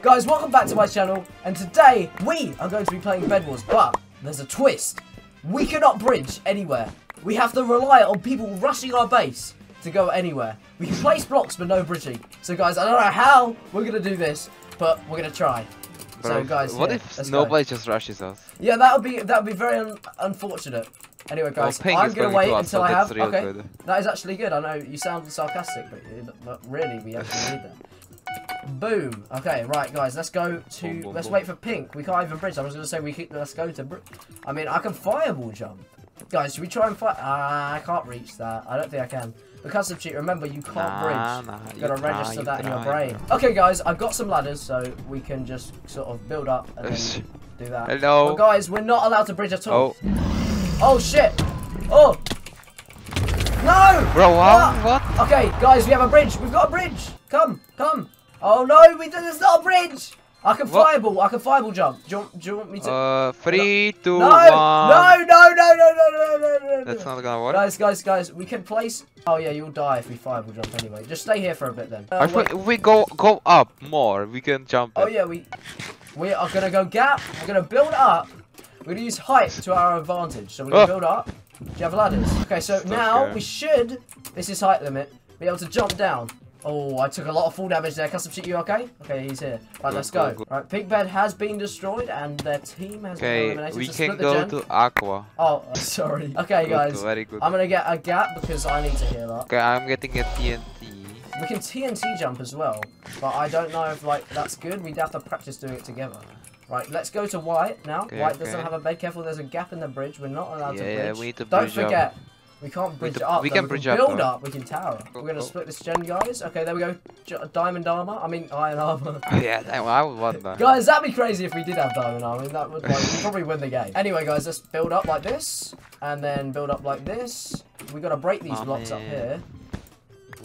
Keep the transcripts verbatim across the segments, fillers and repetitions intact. Guys, welcome back to my channel, and today we are going to be playing Bedwars, but there's a twist. We cannot bridge anywhere. We have to rely on people rushing our base to go anywhere. We can place blocks, but no bridging. So guys, I don't know how we're going to do this, but we're going to try. Bro, so guys, what yeah, if nobody go. just rushes us? Yeah, that would be that would be very un unfortunate. Anyway, guys, well, I'm gonna wait until I have. Okay, good. That is actually good. I know you sound sarcastic, but, but really, we actually need that. Boom. Okay, right, guys, let's go to. Boom, boom, let's boom. wait for pink. We can't even bridge. I was gonna say we keep. Let's go to. Br I mean, I can fireball jump. Guys, should we try and fire? Ah, uh, I can't reach that. I don't think I can. The custom cheat, remember, you can't nah, bridge. Nah, You've got to register that in your brain. Okay, guys, I've got some ladders, so we can just sort of build up and then do that. Hello. But guys, we're not allowed to bridge at all. Oh, oh shit. Oh. No. Bro, what? what? Okay, guys, we have a bridge. We've got a bridge. Come, come. Oh, no, we do there's not a bridge. I can what? fireball. I can fireball jump. Do you want, do you want me to? Uh, three, two, no. one. No, no, no, no, no, no, no, no, no. That's not gonna work. Guys, guys, guys, we can place. Oh yeah, you'll die if we fireball jump anyway. Just stay here for a bit then. Uh, I think we go go up more. We can jump. Oh in. yeah, we we are gonna go gap. We're gonna build up. We're gonna use height to our advantage. So we can oh. build up. Do you have ladders? Okay, so Still now scary. we should. This is height limit. Be able to jump down. Oh, I took a lot of fall damage there. Custom Cheat, you okay? Okay, he's here. Right, go, let's go. go. go. Right, Pink Bed has been destroyed, and their team has been eliminated. Okay, we so can go to Aqua. Oh, uh, sorry. Okay, good, guys. Very good. I'm gonna get a gap because I need to heal up. Okay, I'm getting a T N T. We can T N T jump as well, but I don't know if like that's good. We'd have to practice doing it together. Right, let's go to White now. Okay, White okay. doesn't have a bed. Careful, there's a gap in the bridge. We're not allowed yeah, to bridge. Yeah, we need to bridge Don't forget. Up. We can't bridge we up. We though. can bridge we can build up, up. We can tower. Go, We're gonna go. split this gen, guys. Okay, there we go. J diamond armor. I mean, iron armor. yeah, that, I would want that. Guys, that'd be crazy if we did have diamond armor. That would like, we'd probably win the game. Anyway, guys, let's build up like this, and then build up like this. We gotta break these oh, blocks man. up here.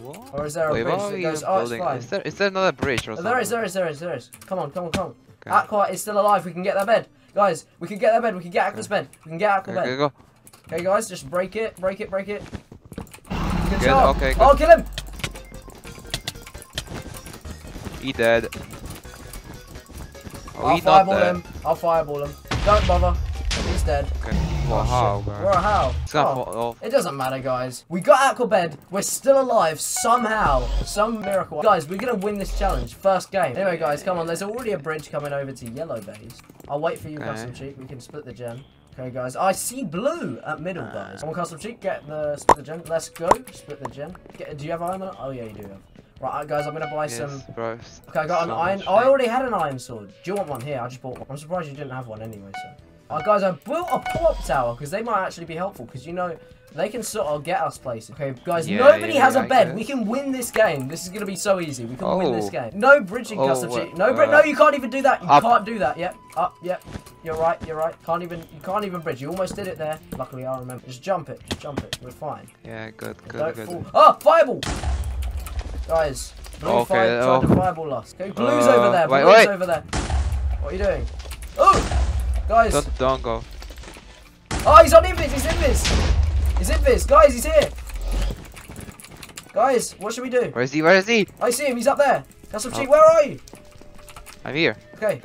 What? Or is there a Wait, bridge that goes? Oh, it's fine. Is there, is there another bridge or oh, something? There is. There is. There is. There is. Come on. Come on. Come on. Okay. Aqua is still alive. We can get that bed, guys. We can get that bed. We can get Aqua's okay. bed. We can get Aqua's okay, bed. Go. Okay, guys, just break it, break it, break it. Good, good job. Okay, good. Oh, kill him! He dead. Oh, I'll he fireball dead. him. I'll fireball him. Don't bother. He's dead. Okay. Well, oh, how, well, how? Oh, it doesn't matter, guys. We got Aqua Bed. We're still alive somehow. Some miracle. Guys, we're going to win this challenge. First game. Anyway, guys, come on. There's already a bridge coming over to Yellow Base. I'll wait for you, okay. Custom Cheat. We can split the gem. Okay, guys. I see blue at middle, guys. Come on, Custom Cheat. Get the split the gem. Let's go. Split the gem. Get, do you have iron? Oh, yeah, you do have. Right, guys, I'm going to buy yes, some... Bro, okay, I got so an iron... Oh, I already had an iron sword. Do you want one? Here, I just bought one. I'm surprised you didn't have one anyway, so... Oh, guys, I built a pop tower because they might actually be helpful because, you know, they can sort of get us places. Okay, guys, yeah, nobody yeah, has yeah, a bed. We can win this game. This is going to be so easy. We can oh. win this game. No bridging, oh, Custom Cheat. No, uh, no, you can't even do that. You up. can't do that. Yep, up, yep. You're right, you're right. Can't even, you can't even bridge. You almost did it there. Luckily, I remember. Just jump it. Just jump it. We're fine. Yeah, good, good, Don't good. Fall. Oh, fireball! Guys, blue okay, fire, oh. tried to fireball us. Okay, blue's uh, over there. Blue's wait, wait. over there. What are you doing? Oh! Guys, don't, don't go. Oh, he's on Invis, he's Invis. He's Invis, guys, he's here. Guys, what should we do? Where is he? Where is he? I see him, he's up there. That's what oh. Cheat, where are you? I'm here. Okay.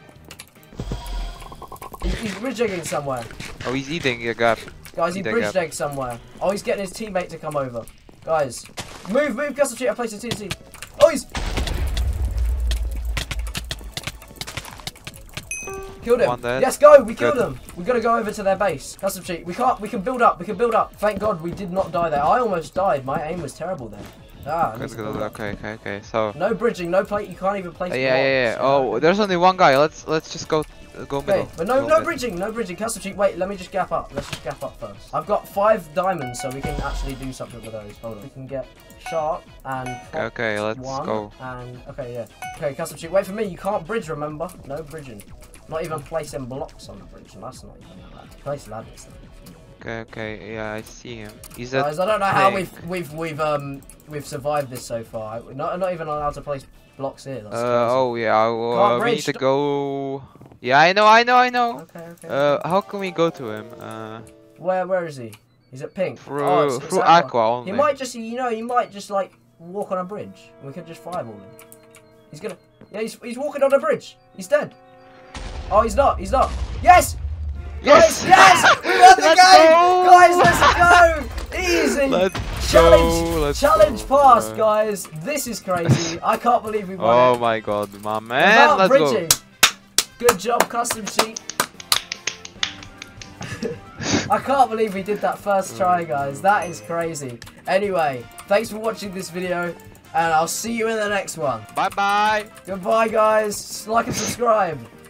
He, he's bridging somewhere. Oh, he's eating your gap. Guys, he bridging somewhere. Oh, he's getting his teammate to come over. Guys, move, move, Custom Cheat, I placed a T N T. Oh, he's. Killed him. Yes, go. We killed them. We gotta go over to their base. Custom Cheat. We can't. We can build up. We can build up. Thank God we did not die there. I almost died. My aim was terrible there. Ah. Good, good, okay. Okay. Okay. So. No bridging. No plate. You can't even place. Uh, yeah. Yeah. Yeah. Oh, there's only one guy. Let's let's just go uh, go middle. Okay. But no no bit. bridging. No bridging. Custom Cheat. Wait. Let me just gap up. Let's just gap up first. I've got five diamonds, so we can actually do something with those. Hold on. We can get sharp and. Okay. okay let's one go. And okay. Yeah. Okay. Custom Cheat. Wait for me. You can't bridge. Remember. No bridging. Not even placing blocks on the bridge, and that's not even allowed. Place ladders. Okay, okay, yeah, I see him. He's a Guys, I don't know how we've we've we've um we've survived this so far. We're not not even allowed to place blocks here. That's uh, oh yeah, uh, we need to go. Yeah, I know, I know, I know. Okay, okay. Uh, how can we go to him? Uh, where where is he? He's at pink. Through oh, it's, it's through Aqua. Aqua only. He might just, you know, he might just like walk on a bridge. We could just fireball him. He's gonna... Yeah, he's, he's walking on a bridge. He's dead. Oh, he's not. He's not. Yes! Yes! Guys, yes! We won the let's game! Go! Guys, let's go! Easy! Let's challenge go, let's challenge go, passed, bro. Guys. This is crazy. I can't believe we won oh it. My god, my man. Without let's bridging. Go. Good job, CustomCheat. I can't believe we did that first try, guys. That is crazy. Anyway, thanks for watching this video, and I'll see you in the next one. Bye-bye. Goodbye, guys. Like and subscribe.